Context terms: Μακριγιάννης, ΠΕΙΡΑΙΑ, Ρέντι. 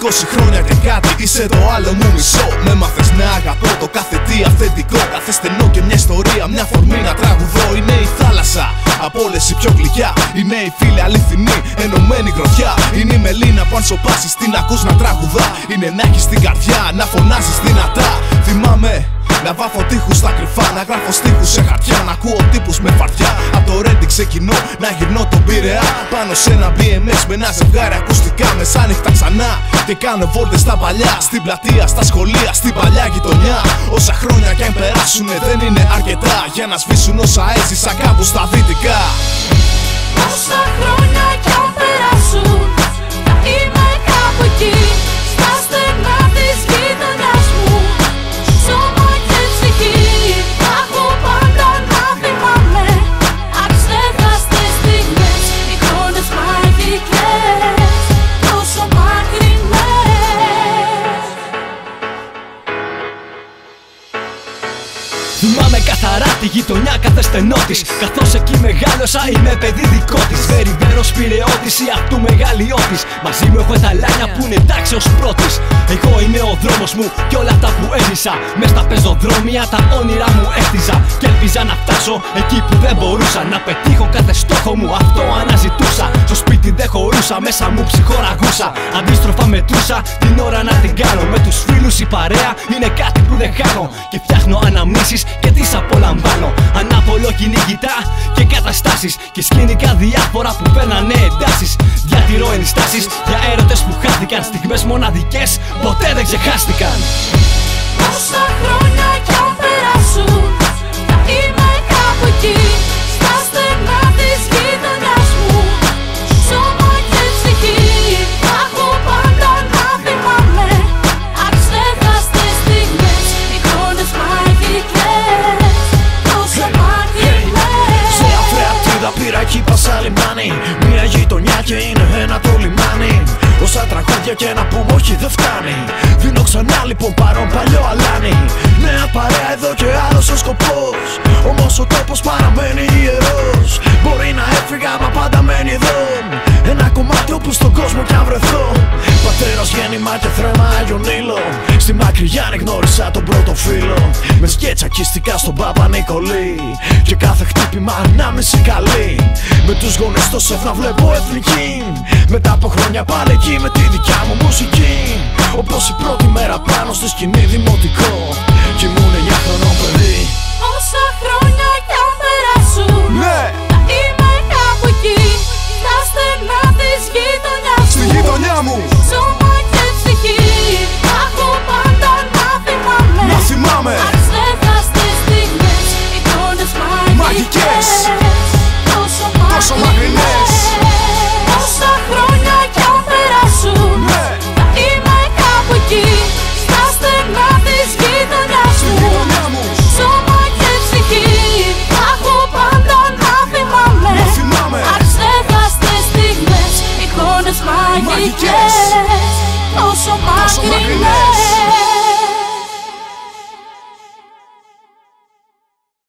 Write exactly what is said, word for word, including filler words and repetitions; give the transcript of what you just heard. είκοσι χρόνια και κάτι είσαι το άλλο μου μισό. Με μάθες να αγαπώ το κάθε τι αυθεντικό, κάθε στενό και μια ιστορία, μια φορμή να τραγουδώ. Είναι η θάλασσα από όλες οι πιο γλυκιά, είναι η φίλη αληθινή, ενωμένη γροθιά. Είναι η μελίνα που αν σοπάσεις την ακούς να τραγουδά. Είναι να έχεις την καρδιά, να φωνάζεις δυνατά. Θυμάμαι να βάφω τείχους στα κρυφά, να γράφω στίχους σε χαρτιά, να ακούω τύπους με φαρτιά. Απ' το Ρέντι ξεκινώ, να γυρνώ τον Πειραιά. Πάνω σε ένα μπι εμ ες με ένα ζευγάρι ακουστικά. Μεσάνυχτα ξανά και κάνω βόλτες στα παλιά. Στην πλατεία, στα σχολεία, στην παλιά γειτονιά. Όσα χρόνια κι αν περάσουνε δεν είναι αρκετά για να σβήσουν όσα έζησα κάπου στα δυτικά. Όσα χρόνια κι αν περάσουν θα είμαι κάπου εκεί. Θυμάμαι καθαρά τη γειτονιά, κάθε στενό της, καθώς εκεί μεγάλωσα, είμαι παιδί δικό της. Περιβέρος Πειραιώτης ή αυτού μεγαλειώτης, μαζί μου έχω ταλάνια που είναι τάξεως πρώτης. Εγώ είμαι ο δρόμος μου και όλα αυτά που έζησα, μες στα πεζοδρόμια τα όνειρά μου έκτιζα. Και ελπίζα να φτάσω εκεί που δεν μπορούσα, να πετύχω κάθε στόχο μου, αυτό αναζητούσα. Στο σπίτι δεν χωρούσα, μέσα μου ψυχοραγούσα, αντίστροφα μετρούσα την ώρα να την κάνω. Με τους φίλους η παρέα είναι κάτι που δεν χάνω, και φτιάχνω αναμνήσεις και τις απολαμβάνω. Ανάπολο κυνηγητά και καταστάσεις και σκηνικά διάφορα που παίρνανε εντάσεις. Διατηρώ ενιστάσεις για έρωτες που χάθηκαν, στιγμές μοναδικές ποτέ δεν ξεχάστηκαν. Όσα χρόνια κι αν περάσουν θα είμαι κάπου εκεί. Κύπα σαν λιμάνι, μια γειτονιά και είναι ένα το λιμάνι. Όσα τραγούδια και να πούμε όχι δεν φτάνει. Δίνω ξανά λοιπόν παρόν παλιό αλάνι. Νέα παρέα εδώ και άλλος ο σκοπός, όμως ο τόπος παραμένει ιερός. Μπορεί να έφυγα μα πάντα μένει εδώ, ένα κομμάτι όπου στον κόσμο κι αν βρεθώ. Πατέρας γέννημα και θρέμα Άγιον Ήλο, στη Μακριγιάννη γνώρισα τον πρώτο φίλο. Με σκέτσα κιστικά στον Πάπα Νικολή, και κάθε χτύπημα ανάμεση καλή. Με τους γονείς το σεφ να βλέπω εθνική, μετά από χρόνια πάλι εκεί με τη δικιά μου μουσική. Όπως η πρώτη μέρα πάνω στη σκηνή δημοτικό, κι ήμουν εννιάχρονο παιδί. Όσα χρόνια κι αν περάσουν, ναι, θα είμαι κάπου εκεί. Στα στενά της γειτονιάς μου, στη γειτονιά μου, σώμα και ψυχή. Έχω πάντα να θυμάμαι, να θυμάμαι αξέχαστες στιγμές, εικόνες μαγικές, τόσο μακρινές. Όσα χρόνια κι αν περάσουν, ναι, θα είμαι κάπου εκεί. Στα στενά της γειτονιάς μου, σώμα και ψυχή. Έχω πάντα να θυμάμαι, να θυμάμαι αξέχαστες στιγμές, εικόνες μαγικές, τόσο μακρινές.